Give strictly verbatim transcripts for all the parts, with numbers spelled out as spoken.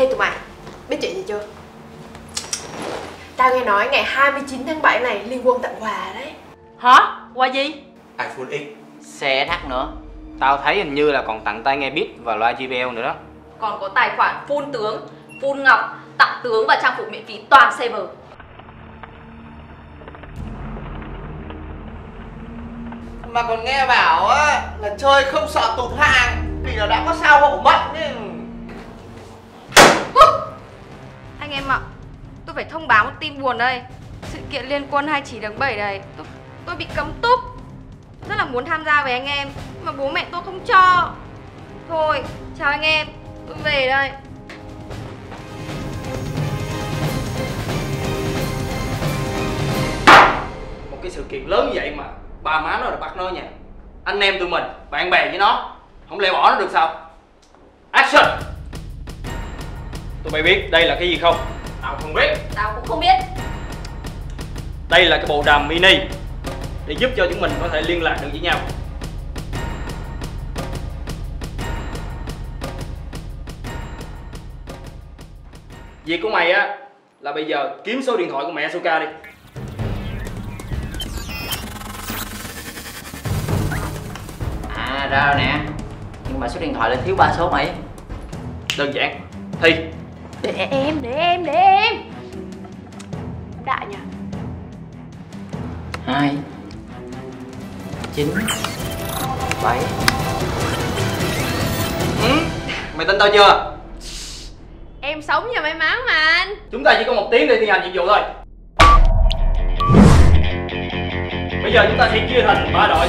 Ê tụi mày, biết chuyện gì chưa? Tao nghe nói ngày hai mươi chín tháng bảy này Liên Quân tặng quà đấy. Hả? Quà gì? iPhone X. Xe thắt nữa. Tao thấy hình như là còn tặng tai nghe beat và loa J B L nữa đó. Còn có tài khoản full tướng, full ngọc, tặng tướng và trang phục miễn phí toàn server. Mà còn nghe bảo á, là chơi không sợ tụt hàng vì nó đã có sao hổ mận ấy. Anh em ạ, tôi phải thông báo một tin buồn đây. Sự kiện Liên Quân hai mươi chín tháng bảy này tôi, tôi bị cấm túc. Rất là muốn tham gia với anh em, nhưng mà bố mẹ tôi không cho. Thôi, chào anh em, tôi về đây. Một cái sự kiện lớn như vậy mà bà má nó là bắt nó nha. Anh em tụi mình, bạn bè với nó, không lẽ bỏ nó được sao? Action! Tụi bay biết đây là cái gì không? Tao không biết. Tao cũng không biết. Đây là cái bộ đàm mini để giúp cho chúng mình có thể liên lạc được với nhau. Việc của mày á là bây giờ kiếm số điện thoại của mẹ Asuka đi. À ra rồi nè. Nhưng mà số điện thoại là thiếu ba số mày. Đơn giản. Thi. Để em, để em, để em. Đại nhỉ. Hai chín bảy. Ừ, mày tin tao chưa? Em sống nhờ may mắn mà anh. Chúng ta chỉ có một tiếng để thi hành nhiệm vụ thôi. Bây giờ chúng ta sẽ chia thành ba đội.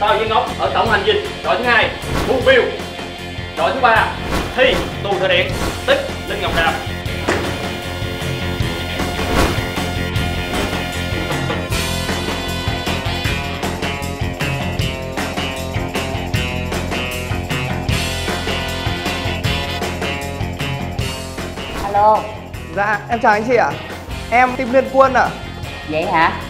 Tao với Ngọc ở tổng hành dinh. Đội thứ hai, Mobile. Đội thứ ba, Thi, tù thời điện, Tích, Linh Ngọc Đàm. Alo. Dạ, em chào anh chị ạ. Em tìm Liên Quân ạ. Vậy hả?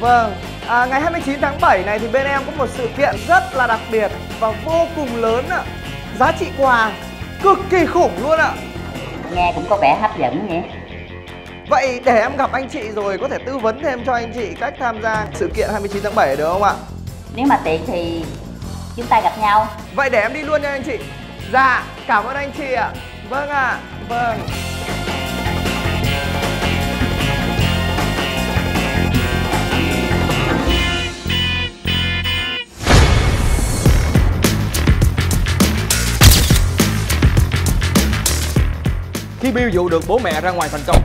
Vâng. À, ngày hai mươi chín tháng bảy này thì bên em có một sự kiện rất là đặc biệt và vô cùng lớn ạ. Giá trị quà cực kỳ khủng luôn ạ. Nghe cũng có vẻ hấp dẫn nhỉ. Vậy để em gặp anh chị rồi có thể tư vấn thêm cho anh chị cách tham gia sự kiện hai mươi chín tháng bảy được không ạ? Nếu mà tiện thì chúng ta gặp nhau. Vậy để em đi luôn nha anh chị. Dạ, cảm ơn anh chị ạ. Vâng ạ. À, vâng. Khi Bill dụ được bố mẹ ra ngoài thành công,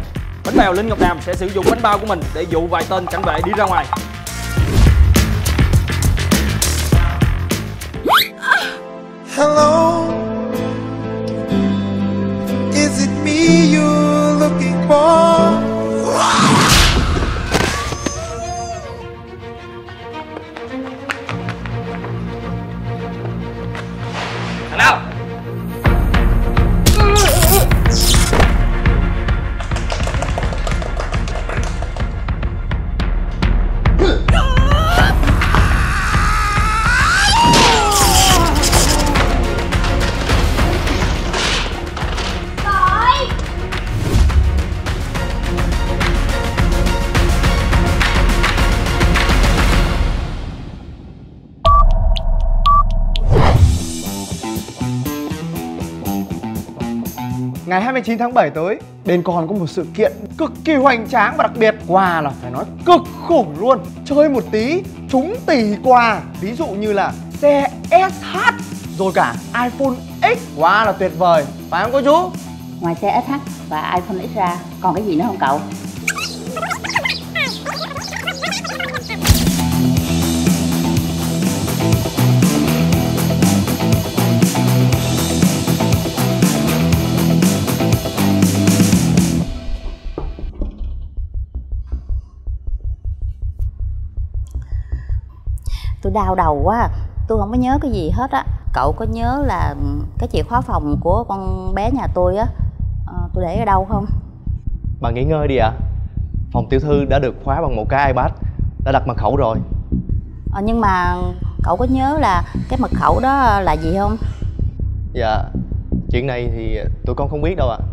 bánh bèo Linh Ngọc Đàm sẽ sử dụng bánh bao của mình để dụ vài tên cảnh vệ đi ra ngoài. Hello. Is it me you're looking for? Thằng nào? Ngày hai mươi chín tháng bảy tới, đền còn có một sự kiện cực kỳ hoành tráng và đặc biệt. Quà là phải nói cực khủng luôn. Chơi một tí, trúng tỷ quà. Ví dụ như là xe ét hát, rồi cả iPhone X. Quà là tuyệt vời, phải không cô chú? Ngoài xe ét hát và iPhone X ra, còn cái gì nữa không cậu? Tôi đau đầu quá, tôi không có nhớ cái gì hết á. Cậu có nhớ là cái chìa khóa phòng của con bé nhà tôi á, à, tôi để ở đâu không? Bà nghỉ ngơi đi ạ. À, phòng tiểu thư đã được khóa bằng một cái iPad, đã đặt mật khẩu rồi. À, nhưng mà cậu có nhớ là cái mật khẩu đó là gì không? Dạ, chuyện này thì tụi con không biết đâu ạ. À,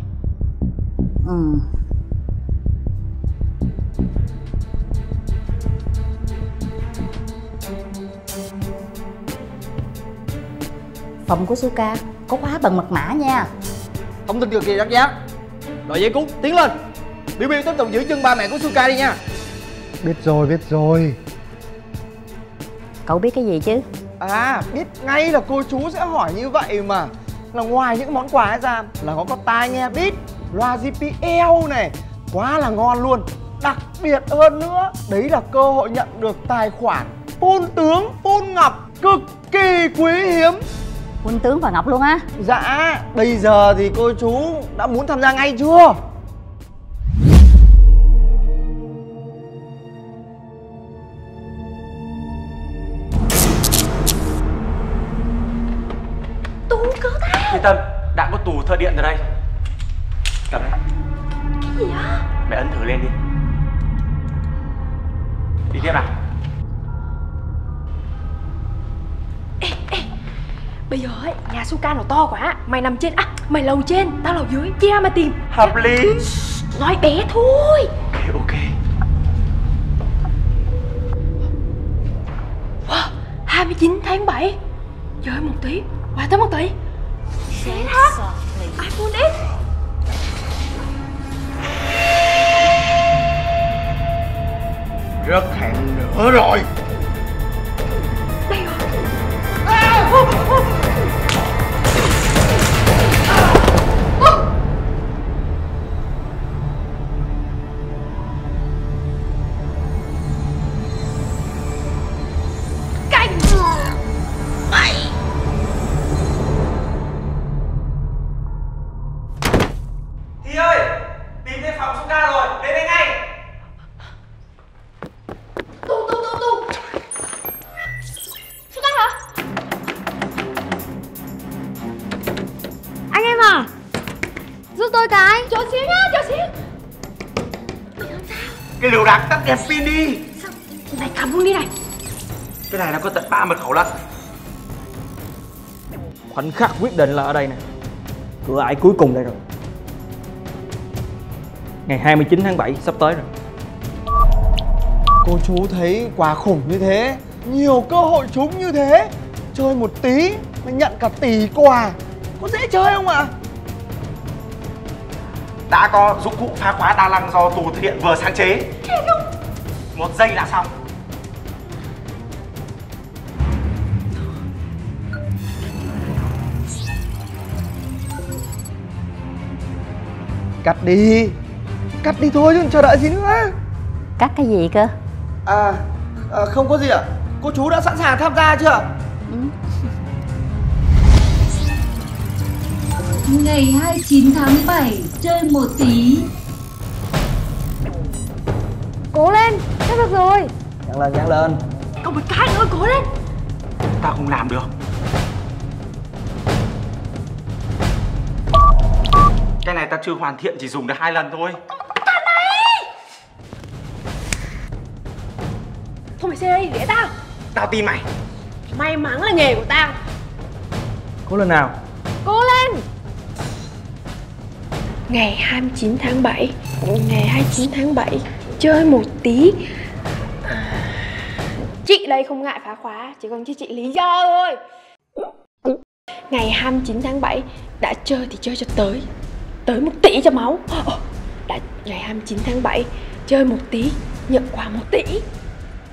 Ừ. Phòng của Xuka có khóa bằng mật mã nha. Không tin được gì đắt giá. Đội giải cứu tiến lên. Biểu Biểu tiếp tục giữ chân ba mẹ của Xuka đi nha. Biết rồi, biết rồi. Cậu biết cái gì chứ? À, biết ngay là cô chú sẽ hỏi như vậy mà. Là ngoài những món quà ra là có có tai nghe beat, loa gi pê lờ này, quá là ngon luôn. Đặc biệt hơn nữa, đấy là cơ hội nhận được tài khoản Phun Tướng, Phun Ngọc cực kỳ quý hiếm. Phun Tướng và Ngọc luôn á? Dạ, bây giờ thì cô chú đã muốn tham gia ngay chưa? Tâm đã có tù thợ điện rồi đây. Cầm đây. Cái gì á? Mẹ ấn thử lên đi. Đi tiếp nào. Ê, ê. Bây giờ ấy, nhà Xuka nó to quá. Mày nằm trên, à, mày lầu trên, tao lầu dưới, chia ra mà tìm. Hợp lý. Nói bé thôi. Ok, ok. Wow, hai mươi chín tháng bảy. Trời một tí, qua tới một tí. Hả? iPhone X. Rất hẹn nữa rồi. Đây rồi. À! À! À! À! Cánh mày. Điều đạc tắt đèn pin đi. Sao? Mày cầm luôn đi này. Cái này nó có tận ba mật khẩu lận. Khoảnh khắc quyết định là ở đây nè. Cửa ải cuối cùng đây rồi. Ngày hai mươi chín tháng bảy sắp tới rồi. Cô chú thấy quà khủng như thế, nhiều cơ hội trúng như thế, chơi một tí mà nhận cả tỷ quà, có dễ chơi không ạ? À? Đã có dụng cụ phá khóa đa năng do tù thực hiện vừa sáng chế. Một giây là xong. Cắt đi. Cắt đi thôi chứ chờ đợi gì nữa. Cắt cái gì cơ? À, à không có gì ạ. À? Cô chú đã sẵn sàng tham gia chưa? Ừ. Ngày hai mươi chín tháng bảy, chơi một tí. Cố lên, sắp được rồi. Nhắc lên, nhắc lên. Còn một cái nữa, cố lên. Chúng ta không làm được. Cái này ta chưa hoàn thiện, chỉ dùng được hai lần thôi. Cái này. Thôi mày xe đây, để tao. Tao tin mày. May mắn là nghề của tao. Cố lên nào. Cố lên. Ngày hai mươi chín tháng bảy, ngày hai mươi chín tháng bảy, chơi một tí. Chị đây không ngại phá khóa, chỉ còn cho chị lý do thôi. Ngày hai mươi chín tháng bảy, đã chơi thì chơi cho tới. Tới một tỷ cho máu. Đã, ngày hai mươi chín tháng bảy, chơi một tí, nhận quà một tỷ.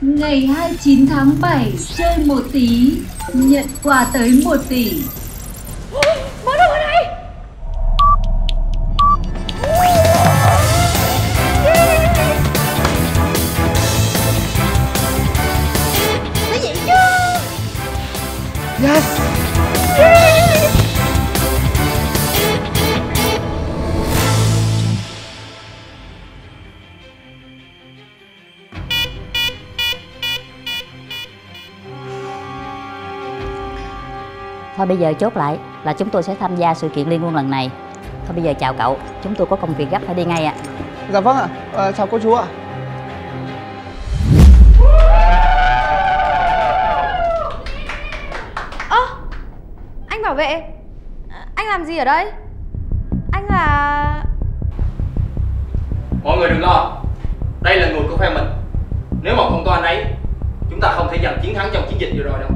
Ngày hai mươi chín tháng bảy, chơi một tí, nhận quà tới một tỷ. Mở đâu ở đây? Cái gì chứ? Yes. Thôi bây giờ chốt lại là chúng tôi sẽ tham gia sự kiện liên quân lần này. Thôi bây giờ chào cậu, chúng tôi có công việc gấp phải đi ngay ạ. À. Dạ vâng ạ, à, chào cô chú ạ. Ơ, à, anh bảo vệ, anh làm gì ở đây? Anh là... Mọi người đừng lo, đây là người của phe mình. Nếu mà không có anh ấy, chúng ta không thể giành chiến thắng trong chiến dịch vừa rồi đâu.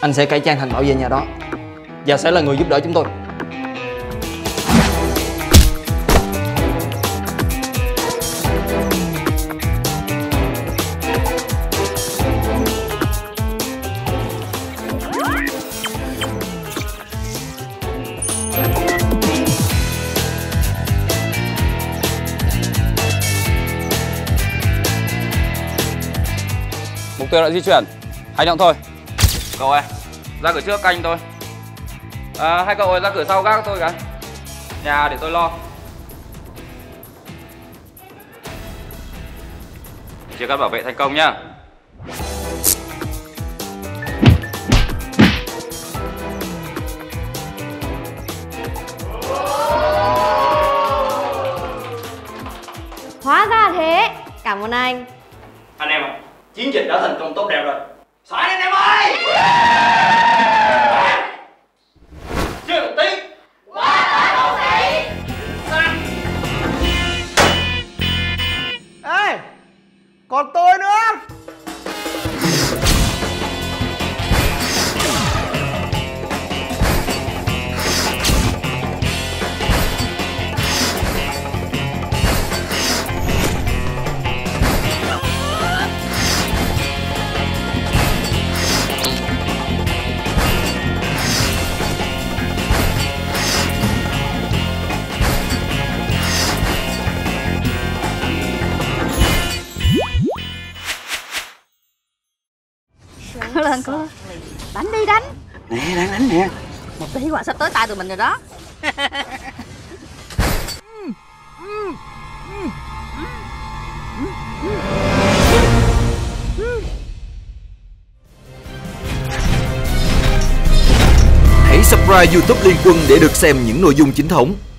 Anh sẽ cải trang thành bảo vệ nhà đó và sẽ là người giúp đỡ chúng tôi. Mục tiêu đã di chuyển, hành động thôi. Cậu ơi, ra cửa trước canh tôi. À, hai cậu ơi, ra cửa sau gác tôi cái. Nhà để tôi lo. Chia cắt bảo vệ thành công nhá. Hóa ra thế, cảm ơn anh. Anh em ạ, chiến dịch đã thành công tốt đẹp rồi. Xoáy anh em ơi! Trường tính! Quá tả đấu sĩ! Ê! Còn tôi nữa! Lên cô. Đánh đi đánh. Nè đang đánh nè. Một tí quả sắp tới tay tụi mình rồi đó. Hãy subscribe YouTube Liên Quân để được xem những nội dung chính thống.